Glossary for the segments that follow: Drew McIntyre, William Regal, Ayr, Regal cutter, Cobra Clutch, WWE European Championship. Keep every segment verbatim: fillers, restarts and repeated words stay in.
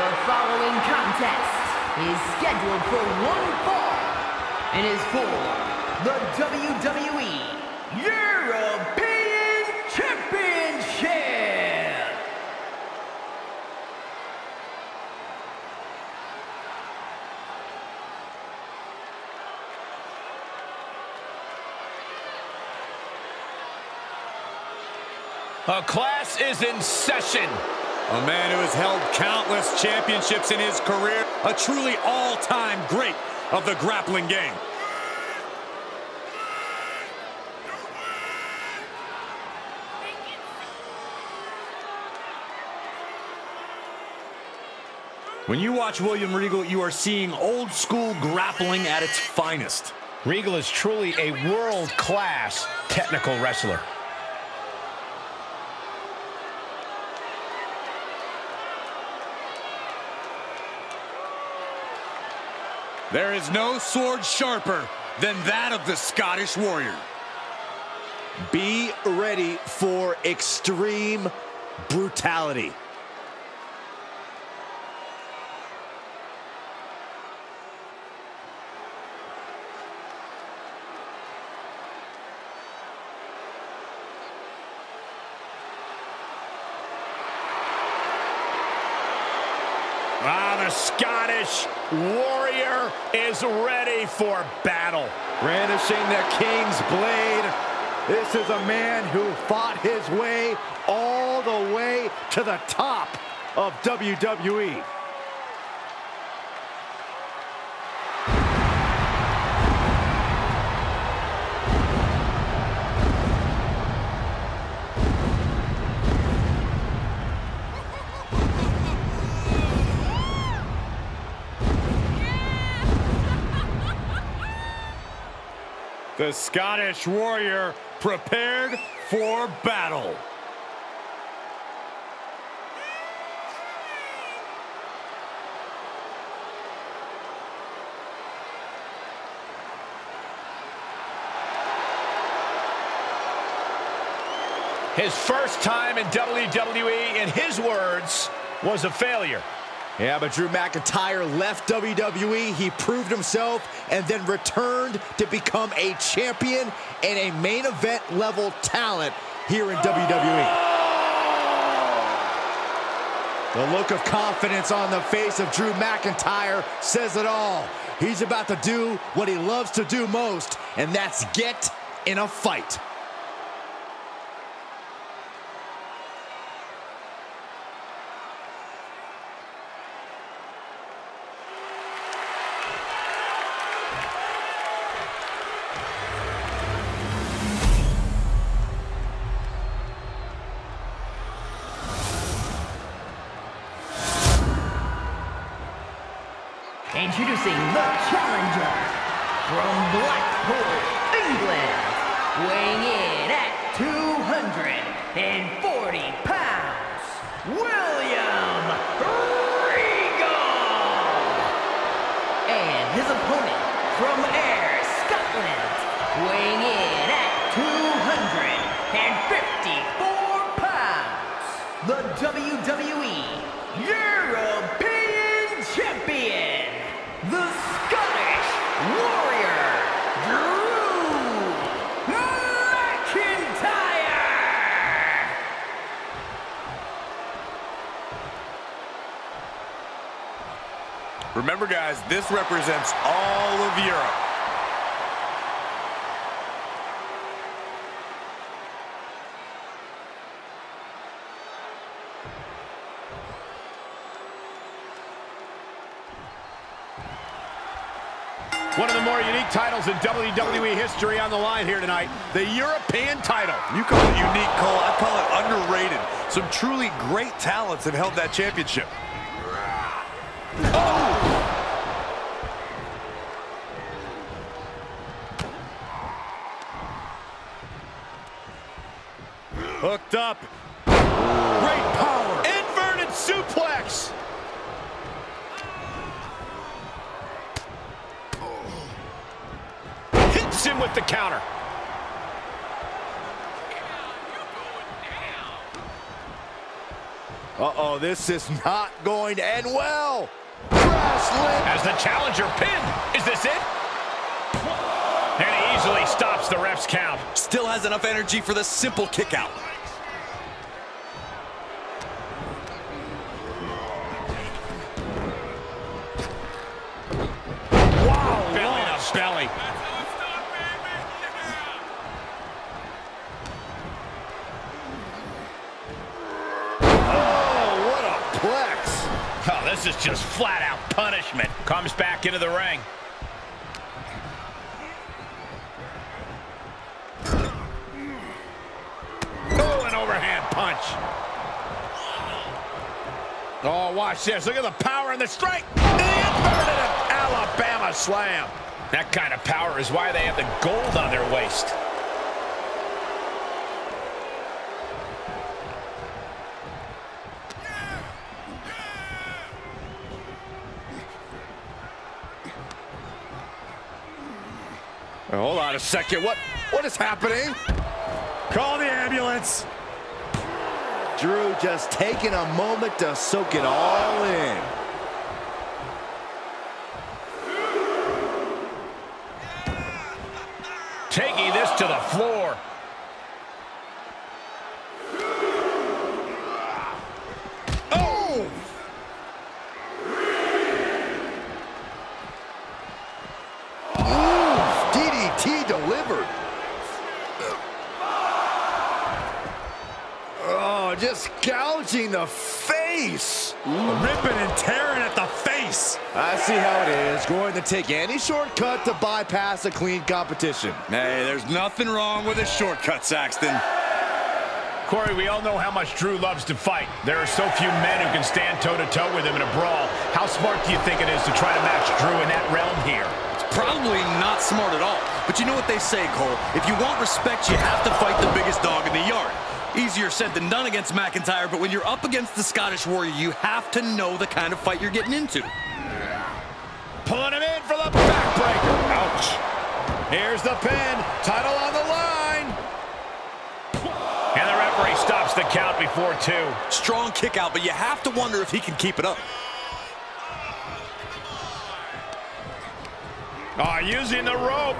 The following contest is scheduled for one fall and is for the W W E European Championship. A class is in session. A man who has held countless championships in his career, a truly all-time great of the grappling game. When you watch William Regal, you are seeing old-school grappling at its finest. Regal is truly a world-class technical wrestler. There is no sword sharper than that of the Scottish warrior. Be ready for extreme brutality. Ah, the Scottish warrior is ready for battle. Brandishing the king's blade. This is a man who fought his way all the way to the top of W W E. The Scottish warrior prepared for battle. His first time in W W E, in his words, was a failure. Yeah, but Drew McIntyre left W W E, he proved himself, and then returned to become a champion and a main event level talent here in W W E. The look of confidence on the face of Drew McIntyre says it all. He's about to do what he loves to do most, and that's get in a fight. Introducing the challenger from Blackpool, England, weighing in at two hundred forty pounds, William Regal. And his opponent from Ayr, Scotland, weighing in at two hundred fifty-four pounds, the W W E European Champion. The Scottish warrior, Drew McIntyre! Remember, guys, this represents all of Europe. One of the more unique titles in W W E history on the line here tonight, the European title. You call it unique, Cole. I call it underrated. Some truly great talents have held that championship. Oh! Hooked up. Great power. Inverted suplex. Him with the counter. Yeah, Uh-oh, this is not going to end well. As the challenger pinned. Is this it? And he easily stops the ref's count. Still has enough energy for the simple kick out. Wow, belly to belly. Oh, this is just flat-out punishment. Comes back into the ring. Oh, an overhand punch. Oh, watch this. Look at the power and the strength. The inverted Alabama slam. That kind of power is why they have the gold on their waist. Hold on a second. What, what is happening? Call the ambulance. Drew just taking a moment to soak it all in. Taking this to the floor. Just gouging the face. Ooh. Ripping and tearing at the face. I see how it is. Going to take any shortcut to bypass a clean competition. Hey, there's nothing wrong with a shortcut, Saxton. Corey, we all know how much Drew loves to fight. There are so few men who can stand toe-to-toe with him in a brawl. How smart do you think it is to try to match Drew in that realm here? Probably not smart at all. But you know what they say, Cole. If you want respect, you have to fight the biggest dog in the yard. Easier said than done against McIntyre, but when you're up against the Scottish Warrior, you have to know the kind of fight you're getting into. Pulling him in for the backbreaker. Ouch. Here's the pin. Title on the line. And the referee stops the count before two. Strong kick out, but you have to wonder if he can keep it up. Oh, using the rope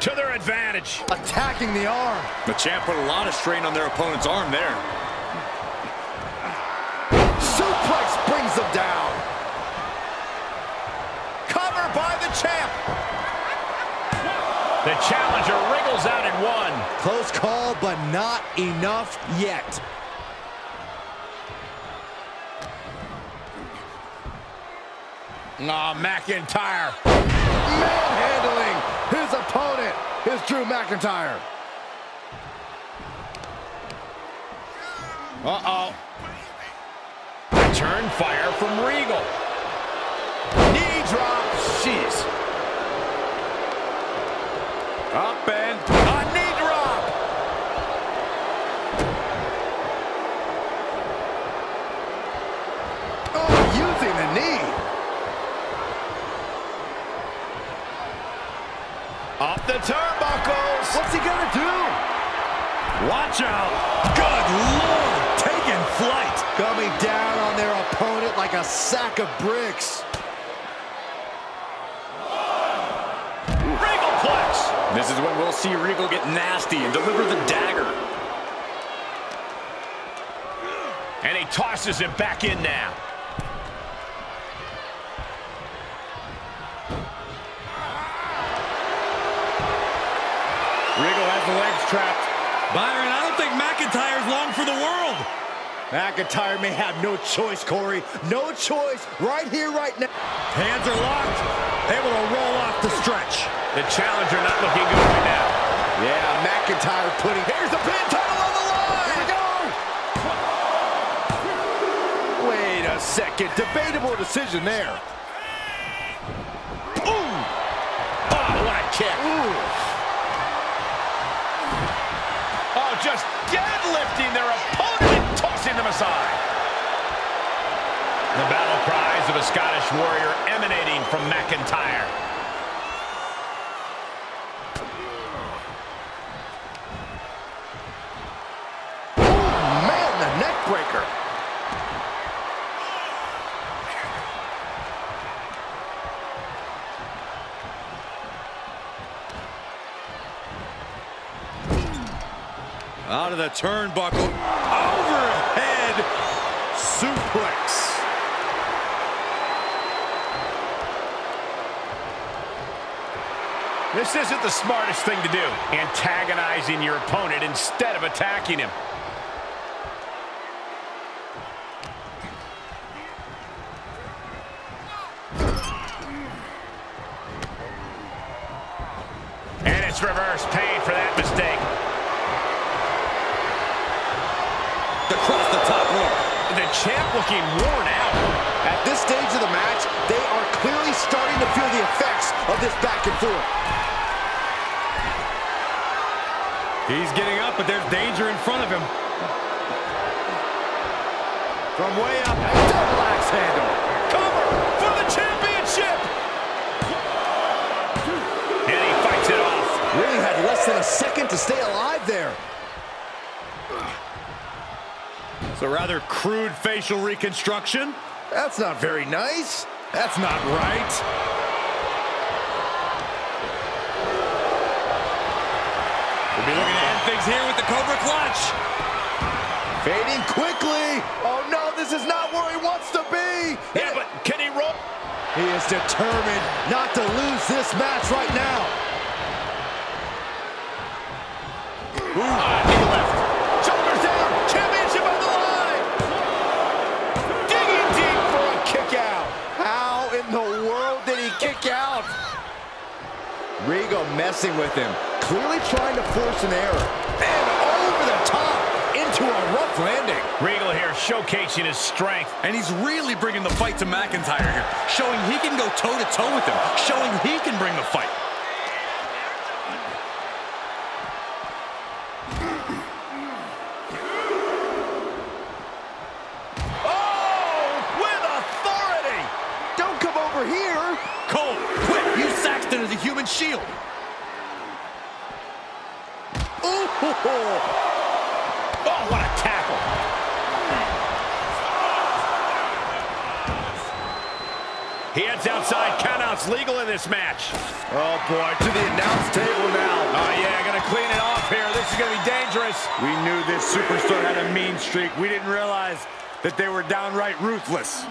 to their advantage. Attacking the arm. The champ put a lot of strain on their opponent's arm there. Suplex brings them down. Cover by the champ. The challenger wriggles out in one. Close call, but not enough yet. Aw, oh, McIntyre. Manhandling. His opponent is Drew McIntyre. Uh-oh. Return fire from Regal. Knee drop. Jeez. Up and a knee drop. Oh, using the knee. Up the turnbuckles. What's he gonna do? Watch out. Good Lord. Taking flight. Coming down on their opponent like a sack of bricks. Regal Clutch. This is when we'll see Regal get nasty and deliver the dagger. And he tosses it back in now. Regal has the legs trapped. Byron, I don't think McIntyre's long for the world. McIntyre may have no choice, Corey. No choice right here, right now. Hands are locked. Able to roll off the stretch. The challenger not looking good right now. Yeah, McIntyre putting... Here's the pin, title on the line. Here we go. Wait a second. Debatable decision there. Ooh. Oh, what a kick. Ooh. Oh, just deadlifting their opponent and tossing them aside. The battle cries of a Scottish warrior emanating from McIntyre. Oh, man, the neck breaker. Out of the turnbuckle. Overhead suplex. This isn't the smartest thing to do. Antagonizing your opponent instead of attacking him. And it's reverse pain for that mistake. Across the top rope. The champ looking worn out. At this stage of the match, they are clearly starting to feel the effects of this back and forth. He's getting up, but there's danger in front of him. From way up, double axe handle. Cover for the championship. And he fights it off. Really had less than a second to stay alive there. It's a rather crude facial reconstruction. That's not very nice. That's not right. We'll be looking to end things here with the Cobra Clutch. Fading quickly. Oh, no, this is not where he wants to be. Yeah, but can he roll? He is determined not to lose this match right now. Ooh. Uh, knee left. Regal messing with him, clearly trying to force an error. And over the top, into a rough landing. Regal here showcasing his strength. And he's really bringing the fight to McIntyre here, showing he can go toe-to-toe with him, showing he can bring the fight. Shield. Ooh. Oh, what a tackle. He heads outside. Countouts legal in this match. Oh, boy, to the announce table now. Oh, yeah, going to clean it off here. This is going to be dangerous. We knew this superstar had a mean streak. We didn't realize that they were downright ruthless.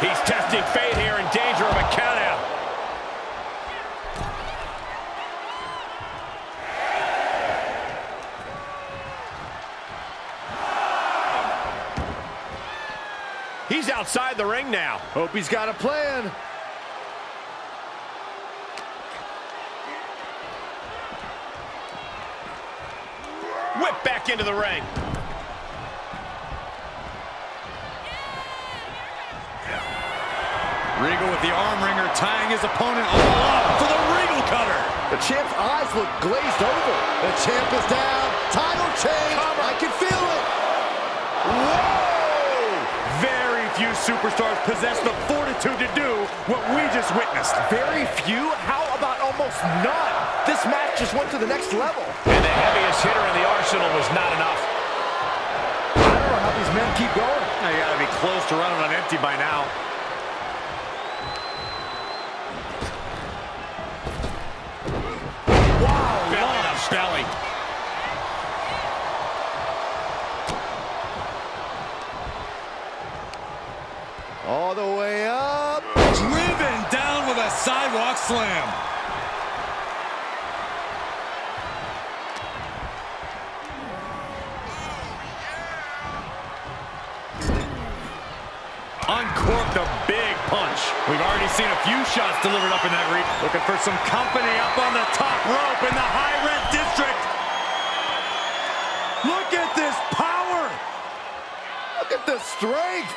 He's testing fate here, in danger of a count-out. He's outside the ring now. Hope he's got a plan. Whip back into the ring. Regal with the arm wringer, tying his opponent all up for the Regal cutter. The champ's eyes look glazed over. The champ is down. Title change. Cover. I can feel it. Whoa! Very few superstars possess the fortitude to do what we just witnessed. Very few? How about almost none? This match just went to the next level. And the heaviest hitter in the arsenal was not enough. I don't know how these men keep going. They gotta be close to running on empty by now. Belly. All the way up. Driven down with a sidewalk slam. Uncorked a big punch. We've already seen a few shots delivered up in that reach. Looking for some company up on the top rope in the high red district. Look at this power. Look at the strength.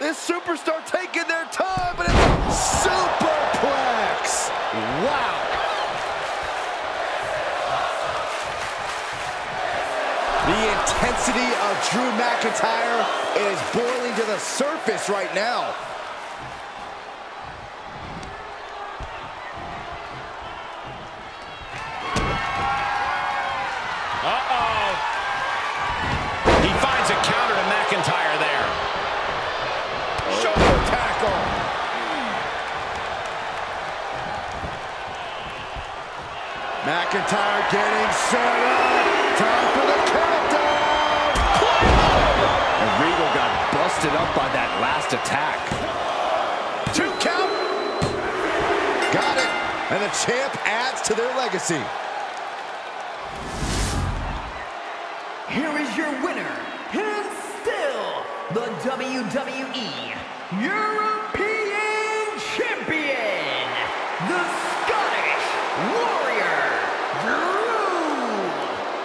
This superstar taking their time, but it's a superplex. Wow. The intensity of Drew McIntyre is boiling to the surface right now. McIntyre getting set up. Time for the countdown. And Regal got busted up by that last attack. Two count. Got it. And the champ adds to their legacy. Here is your winner. Here's still the W W E European Champion, the Scottish Warrior, Drew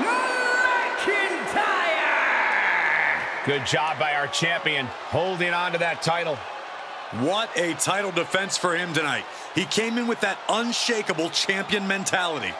McIntyre. Good job by our champion, holding on to that title. What a title defense for him tonight. He came in with that unshakable champion mentality.